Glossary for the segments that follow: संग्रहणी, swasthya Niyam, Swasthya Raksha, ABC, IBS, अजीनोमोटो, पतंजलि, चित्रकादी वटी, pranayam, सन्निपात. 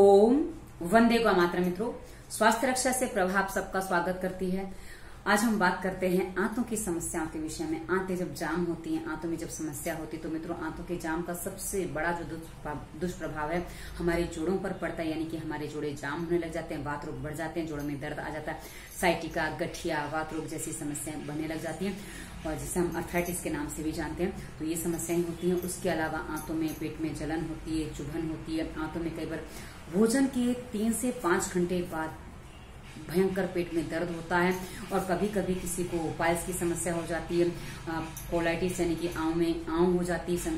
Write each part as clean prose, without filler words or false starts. ओम वंदे गा मातरम। मित्रों, स्वास्थ्य रक्षा से प्रभाव सबका स्वागत करती है। आज हम बात करते हैं आंतों की समस्याओं के विषय में। आंतें जब जाम होती हैं, आंतों में जब समस्या होती है, तो मित्रों आंतों के जाम का सबसे बड़ा जो दुष्प्रभाव है हमारे जोड़ों पर पड़ता है। यानी कि हमारे जोड़े जाम होने लग जाते हैं, वात रोग बढ़ जाते हैं, जोड़ों में दर्द आ जाता है, साइटिका, गठिया, वात रोग जैसी समस्याएं बनने लग जाती है और जिसे हम अर्थराइटिस के नाम से भी जानते हैं। तो ये समस्याएं होती हैं। उसके अलावा आंतों में, पेट में जलन होती है, चुभन होती है। आंतों में कई बार भोजन के 3 से 5 घंटे बाद भयंकर पेट में दर्द होता है और कभी कभी किसी को पाइल्स की समस्या हो जाती है, कोलाइटिस यानी कि आंव में आंव हो जाती है,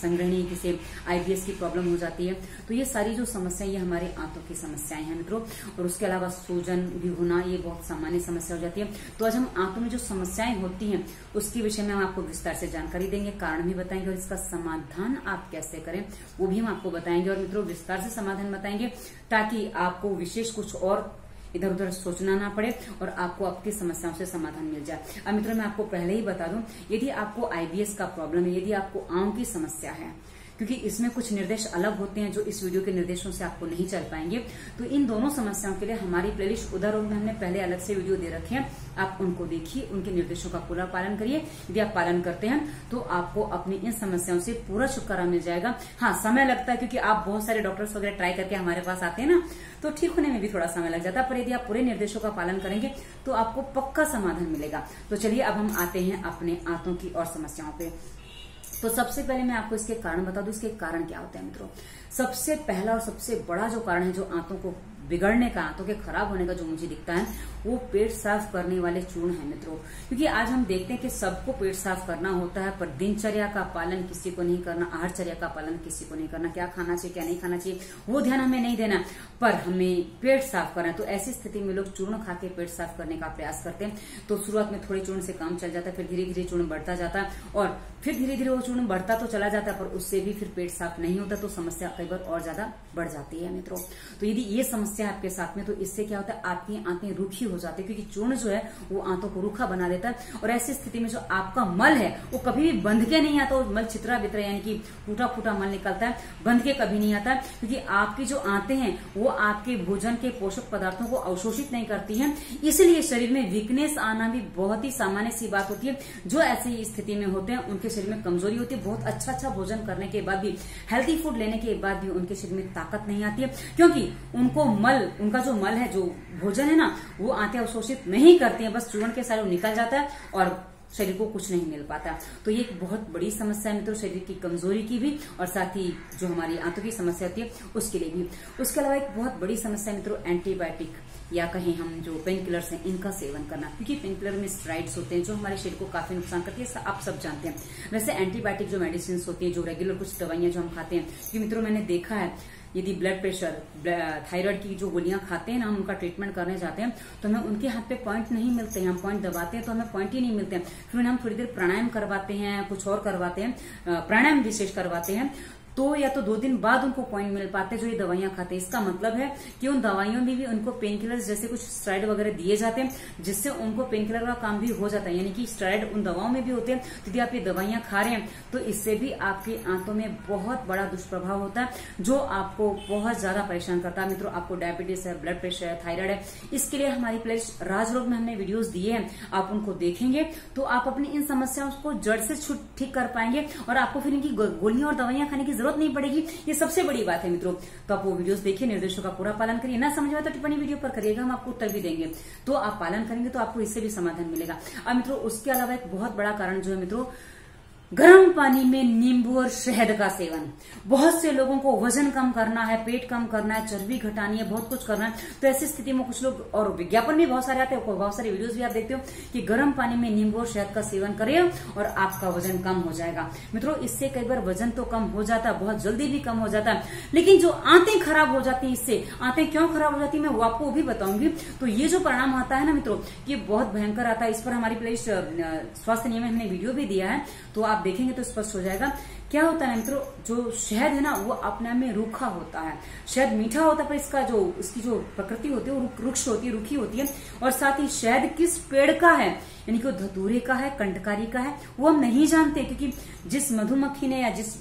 संग्रहणी किसी IBS की प्रॉब्लम हो जाती है। तो ये सारी जो समस्याएं, ये हमारे आंतों की समस्याएं हैं मित्रों। और उसके अलावा सूजन भी होना, ये बहुत सामान्य समस्या हो जाती है। तो आज हम आंतों में जो समस्याएं होती हैं उसके विषय में हम आपको विस्तार से जानकारी देंगे, कारण भी बताएंगे और इसका समाधान आप कैसे करें वो भी हम आपको बताएंगे। और मित्रों विस्तार से समाधान बताएंगे ताकि आपको विशेष कुछ और इधर उधर सोचना ना पड़े और आपको आपकी समस्याओं से समाधान मिल जाए। अब मित्रों मैं आपको पहले ही बता दूं, यदि आपको IBS का प्रॉब्लम है, यदि आपको आंव की समस्या है, क्योंकि इसमें कुछ निर्देश अलग होते हैं जो इस वीडियो के निर्देशों से आपको नहीं चल पाएंगे, तो इन दोनों समस्याओं के लिए हमारी प्लेलिस्ट उधर में हमने पहले अलग से वीडियो दे रखे हैं, आप उनको देखिए, उनके निर्देशों का पूरा पालन करिए। यदि आप पालन करते हैं तो आपको अपनी इन समस्याओं से पूरा छुटकारा मिल जाएगा। हाँ, समय लगता है क्योंकि आप बहुत सारे डॉक्टर्स वगैरह ट्राई करके हमारे पास आते हैं ना, तो ठीक होने में भी थोड़ा समय लग जाता है, पर यदि आप पूरे निर्देशों का पालन करेंगे तो आपको पक्का समाधान मिलेगा। तो चलिए अब हम आते हैं अपने आंतों की और समस्याओं पे। तो सबसे पहले मैं आपको इसके कारण बता दूं, इसके कारण क्या होते हैं मित्रों। सबसे पहला और सबसे बड़ा जो कारण है, जो आंतों को बिगड़ने का, आंतों के खराब होने का जो मुझे दिखता है, वो पेट साफ करने वाले चूर्ण है मित्रों। क्योंकि आज हम देखते हैं कि सबको पेट साफ करना होता है, पर दिनचर्या का पालन किसी को नहीं करना, आहारचर्या का पालन किसी को नहीं करना, क्या खाना चाहिए क्या नहीं खाना चाहिए वो ध्यान हमें नहीं देना, पर हमें पेट साफ करना है। तो ऐसी स्थिति में लोग चूर्ण खा के पेट साफ करने का प्रयास करते हैं। तो शुरुआत में थोड़े चूर्ण से काम चल जाता है, फिर धीरे धीरे चूर्ण बढ़ता जाता है और फिर धीरे धीरे वो चूर्ण बढ़ता तो चला जाता है, पर उससे भी फिर पेट साफ नहीं होता, तो समस्या कई बार और ज्यादा बढ़ जाती है मित्रों। तो यदि ये समस्या आपके साथ में, तो इससे क्या होता है, आपकी आंतें रूखी हो जाती है, क्योंकि चूर्ण जो है वो आंतों को रूखा बना देता है। और ऐसी स्थिति में जो आपका मल है वो कभी भी बंध के नहीं आता, मल छितरा बितरा यानी कि टूटा फूटा मल निकलता है, बंध के कभी नहीं आता, क्योंकि आपकी जो आंतें हैं वो आपके भोजन के पोषक पदार्थों को अवशोषित नहीं करती है। इसलिए शरीर में वीकनेस आना भी बहुत ही सामान्य सी बात होती है। जो ऐसी स्थिति में होते हैं उनके शरीर में कमजोरी होती है, बहुत अच्छा अच्छा भोजन करने के बाद भी, हेल्थी फूड लेने के बाद भी उनके शरीर में ताकत नहीं आती है, क्योंकि उनको मल, उनका जो मल है, जो भोजन है ना, वो आंतें अवशोषित नहीं करती हैं, बस चूर्ण के सारे निकल जाता है और शरीर को कुछ नहीं मिल पाता। तो ये एक बहुत बड़ी समस्या है मित्रों, शरीर की कमजोरी की भी और साथ ही जो हमारी आंतों की समस्या होती है उसके लिए भी। उसके अलावा एक बहुत बड़ी समस्या है मित्रों, एंटीबायोटिक या कहीं हम जो पेन किलर्स हैं इनका सेवन करना, क्योंकि पेन किलर में स्टेरॉइड्स होते हैं जो हमारे शरीर को काफी नुकसान करती है, आप सब जानते हैं। वैसे एंटीबायोटिक जो मेडिसिन होती है, जो रेगुलर कुछ दवाइयां जो हम खाते हैं, क्योंकि मित्रों मैंने देखा है यदि ब्लड प्रेशर, थायराइड की जो गोलियां खाते हैं ना, हम उनका ट्रीटमेंट करने जाते हैं तो हमें उनके हाथ पे पॉइंट नहीं मिलते हैं, हम पॉइंट दबाते हैं तो हमें पॉइंट ही नहीं मिलते हैं। फिर हम थोड़ी देर प्राणायाम करवाते हैं, कुछ और करवाते हैं, प्राणायाम विशेष करवाते हैं, तो या तो 2 दिन बाद उनको पॉइंट मिल पाते हैं जो ये दवाइयां खाते हैं। इसका मतलब है कि उन दवाइयों में भी उनको पेन किलर्स जैसे कुछ स्टेरॉइड वगैरह दिए जाते हैं, जिससे उनको पेन किलर का काम भी हो जाता है, यानी कि स्टेरॉइड उन दवाओं में भी होते हैं। यदि आप ये दवाइयां खा रहे हैं तो इससे भी आपकी आंतों में बहुत बड़ा दुष्प्रभाव होता है, जो आपको बहुत ज्यादा परेशान करता है मित्रों। आपको डायबिटीज है, ब्लड प्रेशर है, थायराइड है, इसके लिए हमारी प्लेलिस्ट राजरोग में हमने वीडियोज दिए हैं, आप उनको देखेंगे तो आप अपनी इन समस्याओं को जड़ से ठीक कर पाएंगे और आपको फिर इनकी गोलियां और दवाइयां खाने की जरूरत नहीं पड़ेगी। ये सबसे बड़ी बात है मित्रों। तो आप वो वीडियोस देखिए, निर्देशों का पूरा पालन करिए, ना समझ में तो टिप्पणी वीडियो पर करिएगा, हम आपको उत्तर भी देंगे, तो आप पालन करेंगे तो आपको इससे भी समाधान मिलेगा। अब मित्रों उसके अलावा एक बहुत बड़ा कारण जो है मित्रों, गर्म पानी में नींबू और शहद का सेवन। बहुत से लोगों को वजन कम करना है, पेट कम करना है, चर्बी घटानी है, बहुत कुछ करना है, तो ऐसी स्थिति में कुछ लोग, और विज्ञापन भी बहुत सारे आते हैं, बहुत सारे वीडियोस भी आप देखते हो कि गर्म पानी में नींबू और शहद का सेवन करें और आपका वजन कम हो जाएगा मित्रों। इससे कई बार वजन तो कम हो जाता है, बहुत जल्दी भी कम हो जाता है, लेकिन जो आंतें खराब हो जाती है, इससे आंतें क्यों खराब हो जाती है मैं वो आपको भी बताऊंगी। तो ये जो परिणाम आता है ना मित्रों, ये बहुत भयंकर आता है। इस पर हमारी प्लेलिस्ट स्वास्थ्य नियम में हमने वीडियो भी दिया है, तो आप देखेंगे तो स्पष्ट हो जाएगा। क्या होता है मित्रों, जो शहद है ना वो अपने में रूखा होता है, शहद मीठा होता है पर इसका जो, इसकी जो प्रकृति होती है वो रुक्ष होती है, रूखी होती है। और साथ ही शहद किस पेड़ का है, यानी कि वो धतूरे का है, कंटकारी का है, वो हम नहीं जानते, क्योंकि जिस मधुमक्खी ने या जिस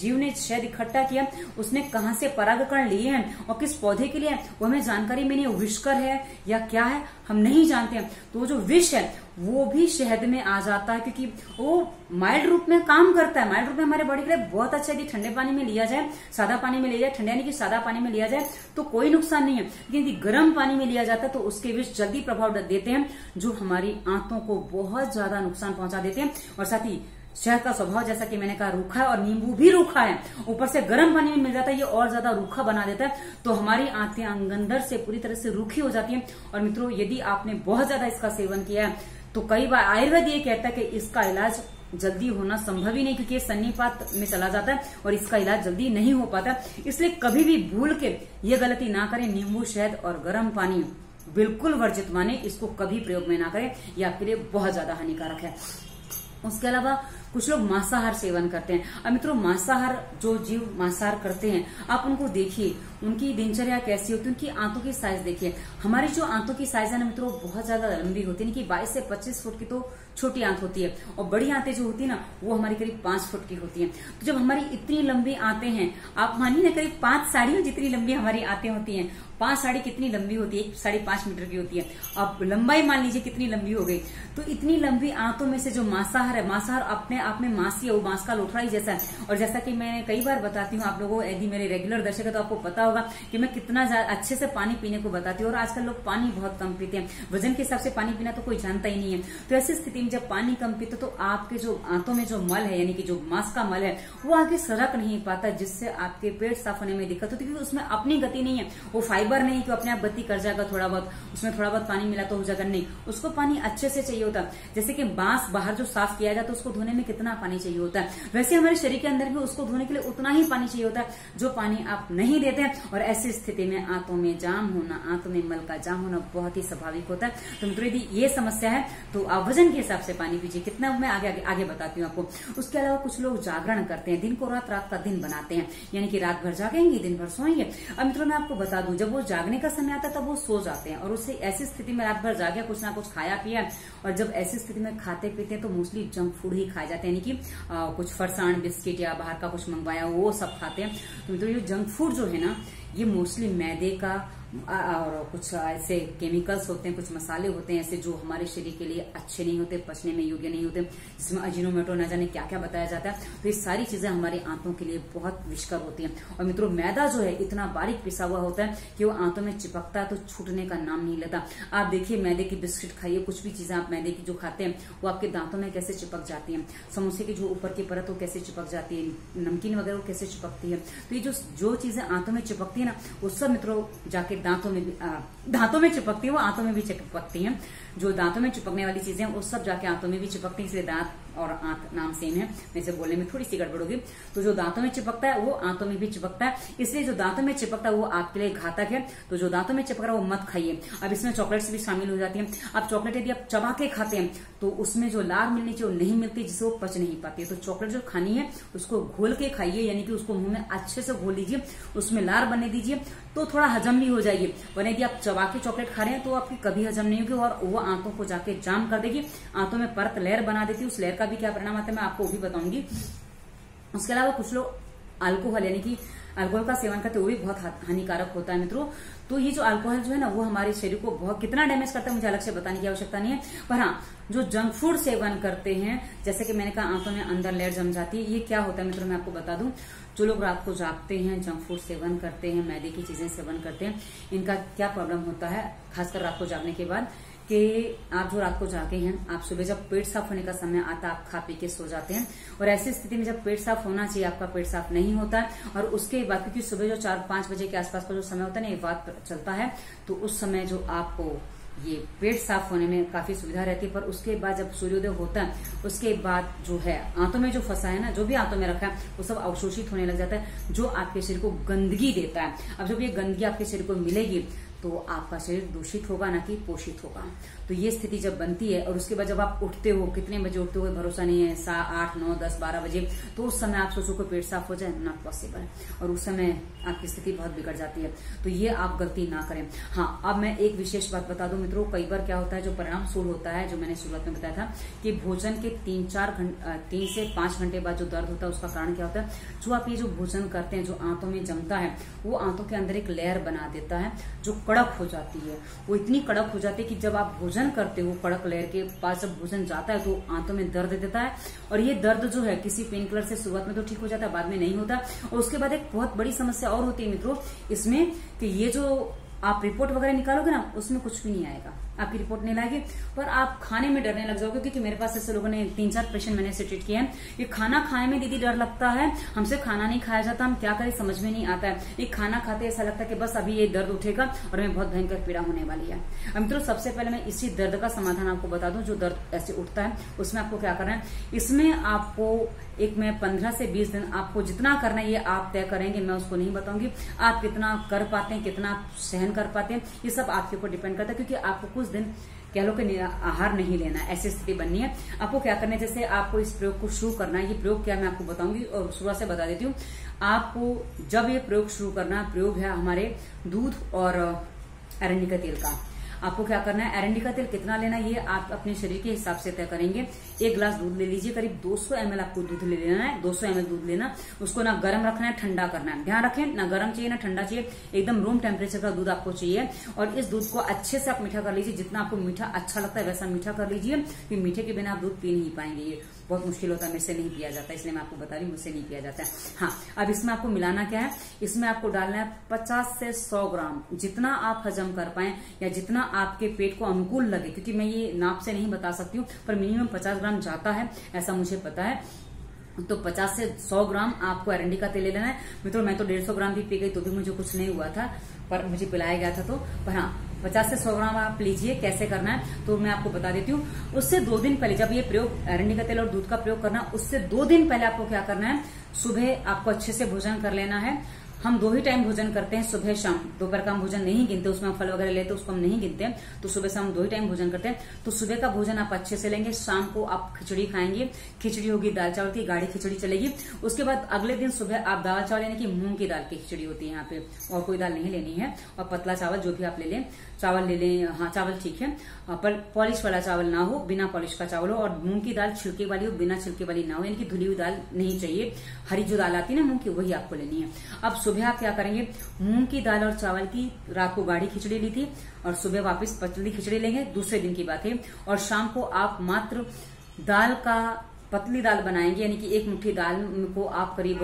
जीव ने शहद इकट्ठा किया, उसने कहां से परागकण लिए हैं और किस पौधे के लिए है वो हमें जानकारी में नहीं, विषकर है या क्या है हम नहीं जानते हैं। तो जो विष है वो भी शहद में आ जाता है क्योंकि वो माइल्ड रूप में काम करता है। माइल्ड रूप में हमारे बॉडी के लिए बहुत अच्छा है कि ठंडे पानी में लिया जाए, सादा पानी में लिया जाए, ठंडे यानी कि सादा पानी में लिया जाए तो कोई नुकसान नहीं है, लेकिन यदि गर्म पानी में लिया जाता है तो उसके विष जल्दी प्रभाव देते हैं जो हमारी आंतों को बहुत ज्यादा नुकसान पहुंचा देते हैं। और साथ ही शहद का स्वभाव जैसा कि मैंने कहा रूखा है और नींबू भी रूखा है, ऊपर से गर्म पानी में मिल जाता है, ये और ज्यादा रूखा बना देता है तो हमारी आंतें अंदर से पूरी तरह से रूखी हो जाती हैं। और मित्रों यदि आपने बहुत ज्यादा इसका सेवन किया है तो कई बार आयुर्वेद ये कहता है कि इसका इलाज जल्दी होना संभव ही नहीं क्योंकि ये सन्निपात में चला जाता है और इसका इलाज जल्दी नहीं हो पाता, इसलिए कभी भी भूल के ये गलती ना करें। नींबू शहद और गर्म पानी बिल्कुल वर्जित माने, इसको कभी प्रयोग में ना करें, यह आपके लिए बहुत ज्यादा हानिकारक है। उसके अलावा कुछ लोग मांसाहार सेवन करते हैं। अब मित्रों मांसाहार जो जीव मांसाहार करते हैं आप उनको देखिए, उनकी दिनचर्या कैसी होती है, उनकी आंतों की साइज देखिए। हमारी जो आंतों की साइज है ना मित्रों बहुत ज्यादा लंबी होती है, कि 22 से 25 फुट की तो छोटी आंत होती है और बड़ी आंतें जो होती है ना वो हमारी करीब 5 फुट की होती है। तो जब हमारी इतनी लंबी आंतें हैं, आप मानिए ना करीब 5 साड़ियों जितनी लंबी हमारी आंतें होती है, 5 साड़ी कितनी लंबी होती है, 5.5 मीटर की होती है। अब लंबाई मान लीजिए कितनी लंबी हो गई, तो इतनी लंबी आंतों में से जो मांसाहार है, मांसाहार अपने आप में मांसी है, वो मांस का लोथड़ा ही जैसा है। और जैसा कि मैं कई बार बताती हूँ आप लोगों को, यदि मेरे रेगुलर दर्शक है तो आपको पता होगा कि मैं कितना अच्छे से पानी पीने को बताती हूँ। और आजकल लोग पानी बहुत कम पीते हैं, वजन के हिसाब से पानी पीना तो कोई जानता ही नहीं है। तो ऐसी स्थिति में जब पानी कम पीते तो आपके जो आंतों में जो मल है यानी कि जो मांस का मल है वो आगे सरक नहीं पाता, जिससे आपके पेट साफ होने में दिक्कत होती है, क्योंकि उसमें अपनी गति नहीं है, वो फाइबर नहीं कि अपने आप गति कर जाएगा, थोड़ा बहुत उसमें थोड़ा बहुत पानी मिला तो हो जाएगा, नहीं, उसको पानी अच्छे से चाहिए होता। जैसे कि बांस बाहर जो साफ किया जाता है उसको धोने में कितना पानी चाहिए होता है, वैसे हमारे शरीर के अंदर भी उसको धोने के लिए उतना ही पानी चाहिए होता है जो पानी आप नहीं देते हैं। और ऐसी स्थिति में आंतों में जाम होना, आंतों में मल का जाम होना बहुत ही स्वाभाविक होता है। तो मित्रों यदि ये समस्या है तो आप वजन के हिसाब से पानी पीजिए, कितना मैं आगे बताती हूँ आपको। उसके अलावा कुछ लोग जागरण करते हैं, दिन को रात, रात का दिन बनाते हैं, यानी कि रात भर जागेंगे दिन भर सोएंगे। अब मित्रों मैं आपको बता दूं जब वो जागने का समय आता है तब वो सो जाते हैं और उससे ऐसी स्थिति में रात भर जागे, कुछ ना कुछ खाया पिया, और जब ऐसी स्थिति में खाते पीते हैं तो मोस्टली जंक फूड ही खाए जाते हैं, यानी कि कुछ फरसान बिस्किट या बाहर का कुछ मंगवाया वो सब खाते हैं। तो मित्रों ये जंक फूड जो है ना ये मोस्टली मैदे का और कुछ ऐसे केमिकल्स होते हैं, कुछ मसाले होते हैं ऐसे जो हमारे शरीर के लिए अच्छे नहीं होते, पचने में योग्य नहीं होते, जिसमें अजीनोमोटो न जाने क्या क्या बताया जाता है। तो ये सारी चीजें हमारे आंतों के लिए बहुत विषकर होती हैं। और मित्रों मैदा जो है इतना बारीक पिसा हुआ होता है कि वो आंतों में चिपकता है तो छूटने का नाम नहीं लेता। आप देखिए मैदे की बिस्किट खाइए, कुछ भी चीजें आप मैदे की जो खाते हैं वो आपके दांतों में कैसे चिपक जाती है, समोसे की जो ऊपर की परत वो कैसे चिपक जाती है, नमकीन वगैरह वो कैसे चिपकती है। तो ये जो चीजें आंतों में चिपकती है ना वो सब मित्रों जाके दांतों में चिपकती है, वो आंतों में भी चिपकती हैं। जो दांतों में चिपकने वाली चीजें हैं वो सब जाके आंतों में भी चिपकती हैं, इसलिए दांत और आंत नाम सेम है, वैसे बोलने में थोड़ी सी गड़बड़ होगी। तो जो दांतों में चिपकता है वो आंतों में भी चिपकता है, इसलिए जो दांतों में चिपकता है वो आपके लिए घातक है। तो जो दांतों में चिपक रहा है वो मत खाइए। अब इसमें चॉकलेट्स भी शामिल हो जाती है। अब चॉकलेट यदि आप चबा के खाते हैं तो उसमें जो लार मिलनी चाहिए वो नहीं मिलती, जिससे वो पच नहीं पाती है। तो चॉकलेट जो खानी है उसको घोल के खाइए, यानी कि उसको मुंह में अच्छे से घोल लीजिए, उसमें लार बनने दीजिए तो थोड़ा हजम भी हो जाएगी। वरना यदि आप चबा के चॉकलेट खा रहे हैं तो आपकी कभी हजम नहीं होगी और वो आंतों को जाके जाम कर देगी, आंतों में परत लेयर बना देती है। उस लेयर का भी क्या परिणाम आता है मैं आपको वो भी बताऊंगी। उसके अलावा कुछ लोग अल्कोहल यानी कि अल्कोहल का सेवन करते वो भी बहुत हानिकारक होता है मित्रों। तो ये जो अल्कोहल जो है ना वो हमारे शरीर को बहुत कितना डैमेज करता है मुझे अलग से बताने की आवश्यकता नहीं है। पर हाँ जो जंक फूड सेवन करते हैं, जैसे कि मैंने कहा आंतों में अंदर लेयर जम जाती है, ये क्या होता है मित्रों मैं आपको बता दूं। जो लोग रात को जागते हैं, जंक फूड सेवन करते हैं, मैदे की चीजें सेवन करते हैं, इनका क्या प्रॉब्लम होता है खासकर रात को जागने के बाद कि आप जो रात को जागे हैं आप सुबह जब पेट साफ होने का समय आता आप खा पी के सो जाते हैं। और ऐसी स्थिति में जब पेट साफ होना चाहिए आपका पेट साफ नहीं होता है। और उसके बाद क्योंकि सुबह जो 4-5 बजे के आसपास का जो समय होता है ना ये बात चलता है, तो उस समय जो आपको ये पेट साफ होने में काफी सुविधा रहती है। पर उसके बाद जब सूर्योदय होता है उसके बाद जो है आंतों में जो फंसा है ना, जो भी आंतों में रखा है वो सब अवशोषित होने लग जाता है, जो आपके शरीर को गंदगी देता है। अब जब ये गंदगी आपके शरीर को मिलेगी तो आपका शरीर दूषित होगा ना कि पोषित होगा। तो ये स्थिति जब बनती है और उसके बाद जब आप उठते हो, कितने बजे उठते हो भरोसा नहीं है, 7, 8, 9, 10, 12 बजे, तो उस समय आप सोचो को पेट साफ हो जाए, नॉट पॉसिबल है, और उस समय आपकी स्थिति बहुत बिगड़ जाती है। तो ये आप गलती ना करें। हाँ, अब मैं एक विशेष बात बता दूं मित्रों, कई बार क्या होता है, जो परिणाम शूल होता है, जो मैंने शुरुआत में बताया था कि भोजन के 3 से 5 घंटे बाद जो दर्द होता है उसका कारण क्या होता है, जो आप ये जो भोजन करते हैं, जो आंतों में जमता है वो आंतों के अंदर एक लेयर बना देता है जो कड़क हो जाती है। वो इतनी कड़क हो जाती है कि जब आप भोजन करते हो, कड़क लेयर के पास जब भोजन जाता है तो आंतों में दर्द देता है। और ये दर्द जो है किसी पेन किलर से शुरुआत में तो ठीक हो जाता है, बाद में नहीं होता। और उसके बाद एक बहुत बड़ी समस्या और होती है मित्रों इसमें कि ये जो आप रिपोर्ट वगैरह निकालोगे ना उसमें कुछ भी नहीं आएगा, आपकी रिपोर्ट नहीं लाएगी, पर आप खाने में डरने लग जाओगे। क्योंकि मेरे पास ऐसे लोगों ने 3-4 पेशेंट मैंने ऐसे ट्रीट किए हैं कि खाना खाने में दीदी डर लगता है, हमसे खाना नहीं खाया जाता, हम क्या करें समझ में नहीं आता है, ये खाना खाते ऐसा लगता है कि बस अभी ये दर्द उठेगा और मैं बहुत भयंकर पीड़ा होने वाली है। मित्रों सबसे पहले मैं इसी दर्द का समाधान आपको बता दूं। जो दर्द ऐसे उठता है उसमें आपको क्या करना है, इसमें आपको एक मैं 15 से 20 दिन आपको जितना करना है ये आप तय करेंगे, मैं उसको नहीं बताऊंगी। आप कितना कर पाते हैं, कितना आप सहन कर पाते हैं, ये सब आपके ऊपर डिपेंड करता है। क्योंकि आपको कुछ दिन कह लो कि आहार नहीं लेना, ऐसी स्थिति बननी है। आपको क्या करना है, जैसे आपको इस प्रयोग को शुरू करना है, ये प्रयोग क्या मैं आपको बताऊंगी और शुरुआत से बता देती हूँ आपको। जब ये प्रयोग शुरू करना, प्रयोग है हमारे दूध और अरंडी का तेल का। आपको क्या करना है, अरंडी का तेल कितना लेना ये आप अपने शरीर के हिसाब से तय करेंगे। 1 गिलास दूध ले लीजिए, करीब 200 ml आपको दूध ले लेना है। 200 ml दूध लेना, उसको ना गर्म रखना है ठंडा करना है, ध्यान रखें, ना गर्म चाहिए ना ठंडा चाहिए, एकदम रूम टेम्परेचर का दूध आपको चाहिए। और इस दूध को अच्छे से आप मीठा कर लीजिए, जितना आपको मीठा अच्छा लगता है वैसा मीठा कर लीजिए, क्योंकि मीठे के बिना आप दूध पी नहीं पाएंगे, ये बहुत मुश्किल होता है, मुझसे नहीं पिया जाता, इसलिए मैं आपको बता रही हूँ मुझसे नहीं पिया जाता है। हाँ, अब इसमें आपको मिलाना क्या है, इसमें आपको डालना है 50 से 100 ग्राम, जितना आप हजम कर पाए या जितना आपके पेट को अनुकूल लगे, क्योंकि मैं ये नाप से नहीं बता सकती हूँ, पर मिनिमम 50 ग्राम जाता है ऐसा मुझे पता है। तो 50 से 100 ग्राम आपको अरंडी का तेल ले लेना है। मित्रों मैं तो 150 ग्राम भी पी गई तो भी मुझे कुछ नहीं हुआ था, पर मुझे पिलाया गया था तो। पर हाँ, 50 से 100 ग्राम आप लीजिए। कैसे करना है तो मैं आपको बता देती हूँ। उससे 2 दिन पहले, जब ये प्रयोग अरंडी का तेल और दूध का प्रयोग करना, उससे 2 दिन पहले आपको क्या करना है, सुबह आपको अच्छे से भोजन कर लेना है। हम 2 ही टाइम भोजन करते हैं, सुबह शाम। दोपहर का हम भोजन नहीं गिनते, उसमें हम फल वगैरह लेते हैं, उसको हम नहीं गिनते हैं। तो सुबह शाम 2 ही टाइम भोजन करते हैं। तो सुबह का भोजन आप अच्छे से लेंगे, शाम को आप खिचड़ी खाएंगे, खिचड़ी होगी दाल चावल की, गाढ़ी खिचड़ी चलेगी। उसके बाद अगले दिन सुबह आप दाल चावल, यानी कि मूंग की दाल की खिचड़ी होती है, यहाँ पे और कोई दाल नहीं लेनी है, और पतला चावल जो भी आप ले लें, चावल ले लें, हाँ चावल ठीक है, पर पॉलिश वाला चावल ना हो, बिना पॉलिश का चावल हो, और मूंग की दाल छिलके वाली हो, बिना छिलके वाली ना हो, यानी कि धुली हुई दाल नहीं चाहिए, हरी जो दाल आती है ना मूंग की, वही आपको लेनी है। अब सुबह आप क्या करेंगे, मूंग की दाल और चावल की रात को गाढ़ी खिचड़ी ली थी, और सुबह वापस पतली खिचड़ी लेंगे, दूसरे दिन की बात है। और शाम को आप मात्र दाल का पतली दाल बनाएंगे, यानी कि 1 मुट्ठी दाल को आप करीब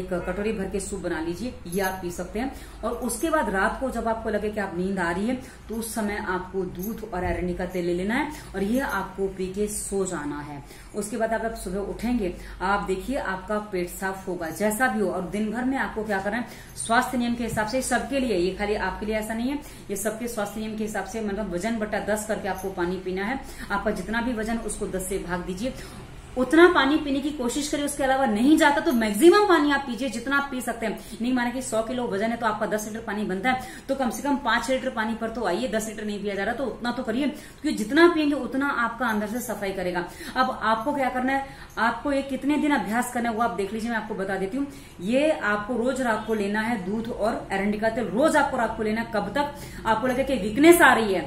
1 कटोरी भर के सूप बना लीजिए, ये आप पी सकते हैं। और उसके बाद रात को जब आपको लगे कि आप नींद आ रही है, तो उस समय आपको दूध और अरंडी का तेल ले लेना है, और ये आपको पी के सो जाना है। उसके बाद आप सुबह उठेंगे, आप देखिए आपका पेट साफ होगा, जैसा भी हो। और दिन भर में आपको क्या करना है, स्वास्थ्य नियम के हिसाब से, सबके लिए, ये खाली आपके लिए ऐसा नहीं है, ये सबके स्वास्थ्य नियम के हिसाब से, मतलब वजन बटा 10 करके आपको पानी पीना है। आपका जितना भी वजन उसको 10 से भाग दीजिए, उतना पानी पीने की कोशिश करें। उसके अलावा नहीं जाता तो मैक्सिमम पानी आप पीजिए, जितना आप पी सकते हैं। नहीं माना कि 100 किलो वजन है तो आपका 10 लीटर पानी बनता है, तो कम से कम 5 लीटर पानी पर तो आइए, 10 लीटर नहीं पिया जा रहा तो उतना तो करिए, क्योंकि जितना पियेंगे उतना आपका अंदर से सफाई करेगा। अब आपको क्या करना है, आपको ये कितने दिन अभ्यास करना है वो आप देख लीजिए, मैं आपको बता देती हूँ। ये आपको रोज रात को लेना है, दूध और अरंडी का तेल रोज आपको रात को लेना है। कब तक आपको लगे कि वीकनेस आ रही है,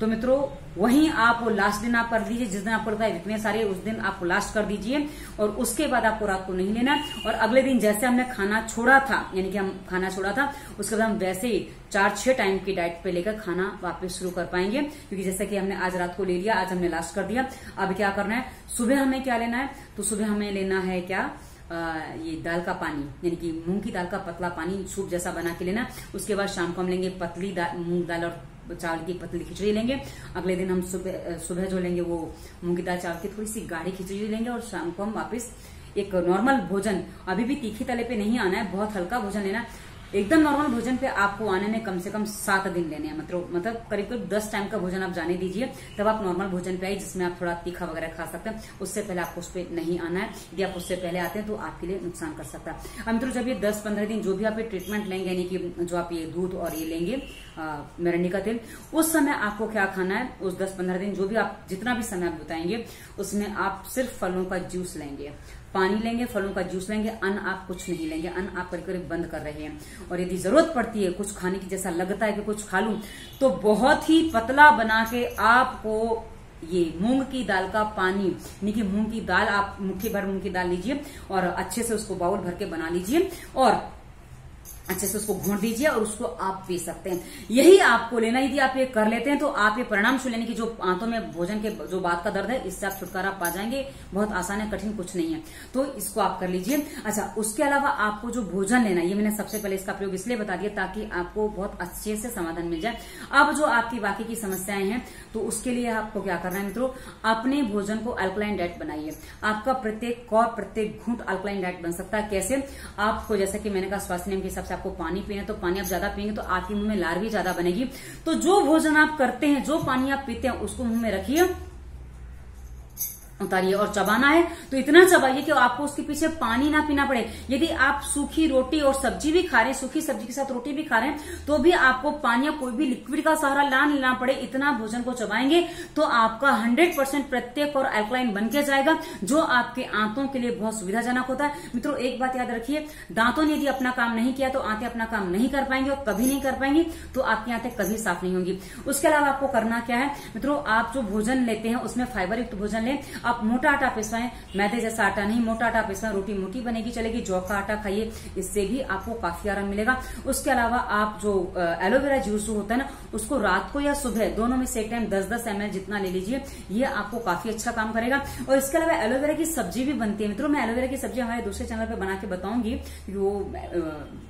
तो मित्रों वहीं आप वो लास्ट दिन आप कर दीजिए, जिस दिन आपको लगता है वीकनेस आ रही है उस दिन आपको लास्ट कर दीजिए। और उसके बाद आपको रात को नहीं लेना है। और अगले दिन जैसे हमने खाना छोड़ा था, यानी कि हम खाना छोड़ा था, उसके बाद हम वैसे ही 4-6 टाइम की डाइट पे लेकर खाना वापस शुरू कर पाएंगे। क्योंकि जैसा कि हमने आज रात को ले लिया, आज हमने लास्ट कर दिया। अब क्या करना है, सुबह हमें क्या लेना है, तो सुबह हमें लेना है क्या, ये दाल का पानी, यानी कि मूंग की दाल का पतला पानी सूप जैसा बना के लेना। उसके बाद शाम को हम लेंगे पतली मूंग दाल और चावल की पतली खिचड़ी लेंगे। अगले दिन हम सुबह जो लेंगे वो मूंग की दाल चावल की थोड़ी सी गाढ़ी खिचड़ी लेंगे। और शाम को हम वापस एक नॉर्मल भोजन, अभी भी तीखी तले पे नहीं आना है, बहुत हल्का भोजन लेना। एकदम नॉर्मल भोजन पे आपको आने में कम से कम 7 दिन लेने हैं, मतलब करीब करीब 10 टाइम का भोजन आप जाने दीजिए, तब आप नॉर्मल भोजन पे आइए जिसमें आप थोड़ा तीखा वगैरह खा सकते हैं। उससे पहले आपको उस पर नहीं आना है, यदि आप उससे पहले आते हैं तो आपके लिए नुकसान कर सकता है। हम तो जब ये 10-15 दिन जो भी आप ये ट्रीटमेंट लेंगे, यानी कि जो आप ये दूध और ये लेंगे मेरंडी का तेल, उस समय आपको क्या खाना है, उस 10-15 दिन जो भी आप जितना भी समय आप बताएंगे उसमें आप सिर्फ फलों का जूस लेंगे, पानी लेंगे, फलों का जूस लेंगे, अन्न आप कुछ नहीं लेंगे। अन्न आप करीब बंद कर रहे हैं। और यदि जरूरत पड़ती है कुछ खाने की, जैसा लगता है कि कुछ खा लूं, तो बहुत ही पतला बना के आपको ये मूंग की दाल का पानी, यानी कि मूंग की दाल, आप मुट्ठी भर मूंग की दाल लीजिए और अच्छे से उसको बाउल भर के बना लीजिए और अच्छे से उसको घोंट दीजिए और उसको आप पी सकते हैं। यही आपको लेना। यदि आप ये कर लेते हैं तो आप ये परिणाम सुन लेने की, जो आंतों में भोजन के जो बात का दर्द है, इससे आप छुटकारा पा जाएंगे। बहुत आसान है, कठिन कुछ नहीं है, तो इसको आप कर लीजिए। अच्छा, उसके अलावा आपको जो भोजन लेना है, ये मैंने सबसे पहले इसका प्रयोग इसलिए बता दिया ताकि आपको बहुत अच्छे से समाधान मिल जाए। अब जो आपकी बाकी की समस्याएं हैं तो उसके लिए आपको क्या करना है मित्रों, अपने भोजन को अल्कलाइन डाइट बनाइए। आपका प्रत्येक कौर, प्रत्येक घूंट अल्कलाइन डाइट बन सकता है। कैसे? आपको जैसे कि मैंने कहा स्वास्थ्य नियम के हिसाब से आपको पानी पीना है, तो पानी आप ज्यादा पिएंगे तो आपके मुंह में लार भी ज्यादा बनेगी। तो जो भोजन आप करते हैं, जो पानी आप पीते हैं, उसको मुंह में रखिए, उतारिए और चबाना है तो इतना चबाइए कि आपको उसके पीछे पानी ना पीना पड़े। यदि आप सूखी रोटी और सब्जी भी खा रहे हैं, सूखी सब्जी के साथ रोटी भी खा रहे हैं, तो भी आपको पानी या कोई भी लिक्विड का सहारा ना लेना पड़े। इतना भोजन को चबाएंगे तो आपका 100% प्रत्येक और अल्कलाइन बन के जाएगा, जो आपके आंतों के लिए बहुत सुविधाजनक होता है। मित्रों, एक बात याद रखिए, दांतों ने यदि अपना काम नहीं किया तो आंतें अपना काम नहीं कर पाएंगे, और कभी नहीं कर पाएंगे तो आपकी आंतें कभी साफ नहीं होंगी। उसके अलावा आपको करना क्या है मित्रों, आप जो भोजन लेते हैं उसमें फाइबर युक्त भोजन लें। आप मोटा आटा पिसवाएं, मैदे जैसा आटा नहीं, मोटा आटा पिसवाएं, रोटी मोटी बनेगी चलेगी। जौ का आटा खाइए, इससे भी आपको काफी आराम मिलेगा। उसके अलावा आप जो एलोवेरा जूस होता है ना, उसको रात को या सुबह दोनों में से एक टाइम 10-10 ml जितना ले लीजिए, ये आपको काफी अच्छा काम करेगा। और इसके अलावा एलोवेरा की सब्जी भी बनती है मित्रों। मैं एलोवेरा की सब्जी हमारे दूसरे चैनल पर बना के बताऊंगी, वो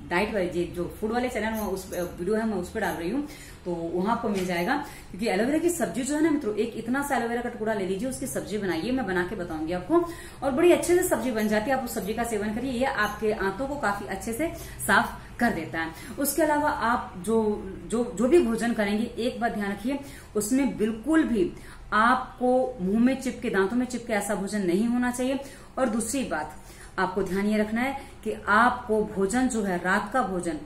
डाइट वाली जो फूड वाले चैनल उस वीडियो है मैं उस पर डाल रही हूँ, तो वहां आपको मिल जाएगा। क्योंकि एलोवेरा की सब्जी जो है ना मित्रों, एक इतना सा एलोवेरा का टुकड़ा ले लीजिए, उसकी सब्जी बनाइए, मैं बना के बताऊंगी आपको, और बड़ी अच्छे से सब्जी बन जाती है। आप उस सब्जी का सेवन करिए, ये आपके आंतों को काफी अच्छे से साफ कर देता है। उसके अलावा आप जो भी भोजन करेंगे, एक बात ध्यान रखिए, उसमें बिल्कुल भी आपको मुंह में चिपके, दांतों में चिपके ऐसा भोजन नहीं होना चाहिए। और दूसरी बात आपको ध्यान ये रखना है कि आपको भोजन जो है, रात का भोजन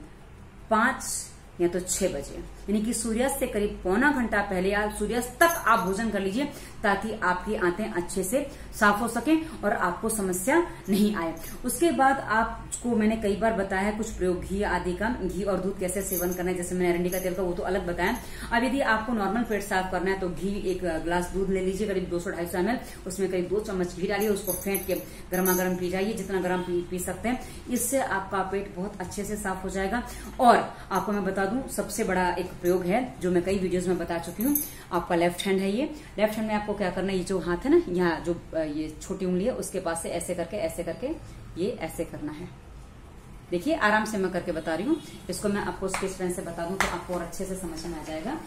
5 या तो 6 बजे, यानी कि सूर्यास्त से करीब 1.25 घंटा पहले या सूर्यास्त तक आप भोजन कर लीजिए, ताकि आपकी आंतें अच्छे से साफ हो सकें और आपको समस्या नहीं आए। उसके बाद आपको मैंने कई बार बताया है कुछ प्रयोग घी आदि का, घी और दूध कैसे सेवन करना है, जैसे मैंने अरंडी का तेल का वो तो अलग बताया। अब यदि आपको नॉर्मल पेट साफ करना है तो घी, 1 ग्लास दूध ले लीजिए करीब 200-250 ml, उसमें करीब 2 चम्मच घी डालिए, उसको फेंट के गर्मा गर्म पी जाइए, जितना गर्म पी सकते हैं। इससे आपका पेट बहुत अच्छे से साफ हो जाएगा। और आपको मैं बता दूं, सबसे बड़ा एक प्रयोग है जो मैं कई वीडियोस में बता चुकी हूँ, आपका लेफ्ट हैंड है, ये लेफ्ट हैंड में आपको क्या करना है, ये जो हाथ है ना, यहाँ जो ये छोटी उंगली है उसके पास से ऐसे करके ये ऐसे करना है। देखिए, आराम से मैं करके बता रही हूँ, इसको मैं आपको स्केच पेन से बता दूं तो आपको और अच्छे से समझ में आ जाएगा,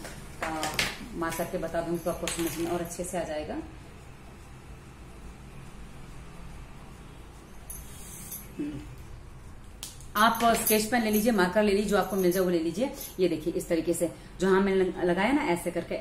मार्क करके बता दूं तो आपको समझ में और अच्छे से आ जाएगा। आप स्केच पेन ले लीजिए, मार्कर ले लीजिए, जो आपको मिल जाए वो ले लीजिए। ये देखिए, इस तरीके से जो हमने लगाया ना,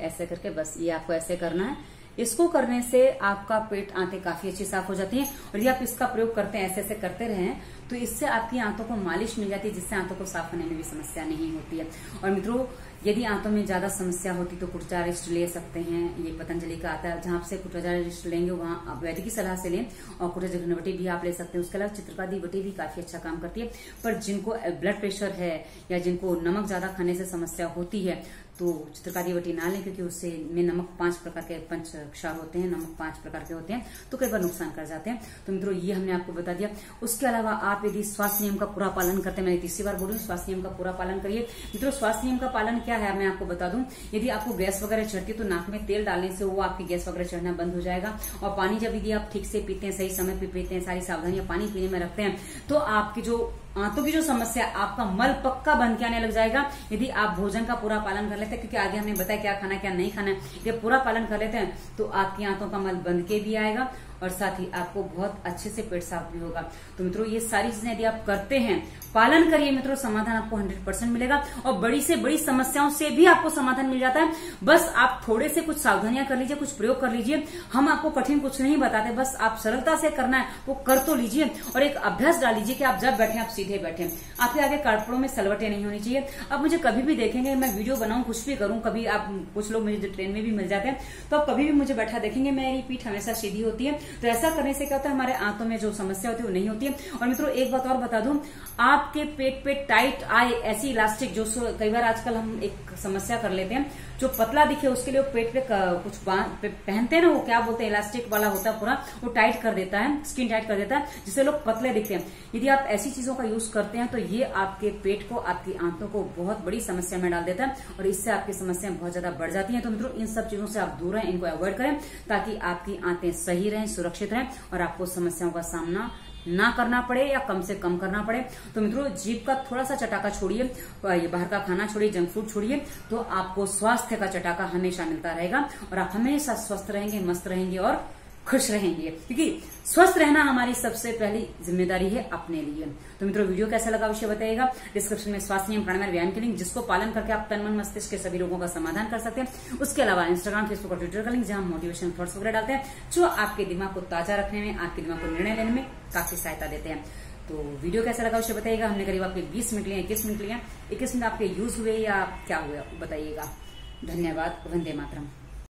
ऐसे करके बस ये आपको ऐसे करना है। इसको करने से आपका पेट, आंतें काफी अच्छी साफ हो जाती हैं। और ये आप इसका प्रयोग करते हैं, ऐसे ऐसे करते रहें तो इससे आपकी आंतों को मालिश मिल जाती है, जिससे आंतों को साफ होने में भी समस्या नहीं होती है। और मित्रों, यदि आंतों में ज्यादा समस्या होती तो कुटचा रेस्ट ले सकते हैं, ये पतंजलि का आता है, जहां से कुटचा रेस्ट लेंगे वहां आप वैदिक की सलाह से लें, और कुटचा घनवटी भी आप ले सकते हैं। उसके अलावा चित्रकादी वटी भी काफी अच्छा काम करती है। पर जिनको ब्लड प्रेशर है या जिनको नमक ज्यादा खाने से समस्या होती है तो चित्रकारी वटी ना लें, क्योंकि उससे में नमक 5 प्रकार के, 5 क्षार होते हैं, नमक 5 प्रकार के होते हैं, तो कई बार नुकसान कर जाते हैं। तो मित्रों, ये हमने आपको बता दिया। उसके अलावा आप यदि स्वास्थ्य नियम का पूरा पालन करते हैं, मैंने तीसरी बार बोली, स्वास्थ्य नियम का पूरा पालन करिए। मित्रों, स्वास्थ्य नियम का पालन क्या है मैं आपको बता दूं, यदि आपको गैस वगैरह चढ़ती है तो नाक में तेल डालने से वो आपकी गैस वगैरह चढ़ना बंद हो जाएगा। और पानी जब यदि आप ठीक से पीते हैं, सही समय पर पीते हैं, सारी सावधानियां पानी पीने में रखते हैं, तो आपकी जो आंतों की जो समस्या, आपका मल पक्का बन के आने लग जाएगा यदि आप भोजन का पूरा पालन कर लेते हैं, क्योंकि आगे हमने बताया क्या खाना क्या नहीं खाना है। यदि पूरा पालन कर लेते हैं तो आपकी आंतों का मल बन के भी आएगा और साथ ही आपको बहुत अच्छे से पेट साफ भी होगा। तो मित्रों ये सारी चीजें यदि आप करते हैं, पालन करिए मित्रों, समाधान आपको 100% मिलेगा और बड़ी से बड़ी समस्याओं से भी आपको समाधान मिल जाता है। बस आप थोड़े से कुछ सावधानियां कर लीजिए, कुछ प्रयोग कर लीजिए। हम आपको कठिन कुछ नहीं बताते, बस आप सरलता से करना है वो कर तो लीजिए और एक अभ्यास डाल लीजिए कि आप जब बैठे आप सीधे बैठे, आपके आगे कपड़ों में सलवटें नहीं होनी चाहिए। आप मुझे कभी भी देखेंगे, मैं वीडियो बनाऊं कुछ भी करूं, कभी आप कुछ लोग मुझे ट्रेन में भी मिल जाते हैं तो आप कभी भी मुझे बैठा देखेंगे, मेरी पीठ हमेशा सीधी होती है। तो ऐसा करने से क्या होता है, हमारे आंतों में जो समस्या होती है वो नहीं होती है। और मित्रों एक बात और बता दूं, आपके पेट पे टाइट आए ऐसी इलास्टिक, जो कई बार आजकल हम एक समस्या कर लेते हैं, जो पतला दिखे उसके लिए पेट पे कुछ पहनते हैं ना, वो क्या बोलते हैं इलास्टिक वाला होता है पूरा, वो टाइट कर देता है, स्किन टाइट कर देता है, जिससे लोग पतले दिखते हैं। यदि आप ऐसी चीजों का यूज करते हैं तो ये आपके पेट को, आपकी आंतों को बहुत बड़ी समस्या में डाल देता है और इससे आपकी समस्याएं बहुत ज्यादा बढ़ जाती है। तो मित्रों इन सब चीजों से आप दूर रहें, इनको अवॉइड करें ताकि आपकी आंतें सही रहें, सुरक्षित रहें और आपको समस्याओं का सामना ना करना पड़े या कम से कम करना पड़े। तो मित्रों जीभ का थोड़ा सा चटाका छोड़िए, बाहर का खाना छोड़िए, जंक फूड छोड़िए, तो आपको स्वास्थ्य का चटाका हमेशा मिलता रहेगा और आप हमेशा स्वस्थ रहेंगे, मस्त रहेंगे और खुश रहेंगे, क्योंकि स्वस्थ रहना हमारी सबसे पहली जिम्मेदारी है अपने लिए। तो मित्रों वीडियो कैसा लगा अवश्य बताइएगा। डिस्क्रिप्शन में स्वास्थ्यनियम प्राणायाम व्यायाम की लिंक, जिसको पालन करके आप तन मन मस्तिष्क के सभी रोगों का समाधान कर सकते हैं। उसके अलावा इंस्टाग्राम, फेसबुक और ट्विटर का लिंक, जहां मोटिवेशन थॉट्स वगैरह डालते हैं जो आपके दिमाग को ताजा रखने में, आपके दिमाग को निर्णय लेने में काफी सहायता देते हैं। तो वीडियो कैसा लगा अवश्य बताइएगा। हमने करीब आपके 20 मिनट लिए, 21 मिनट लिए, 21 मिनट आपके यूज हुए या क्या हुआ बताइएगा। धन्यवाद। वंदे मातरम।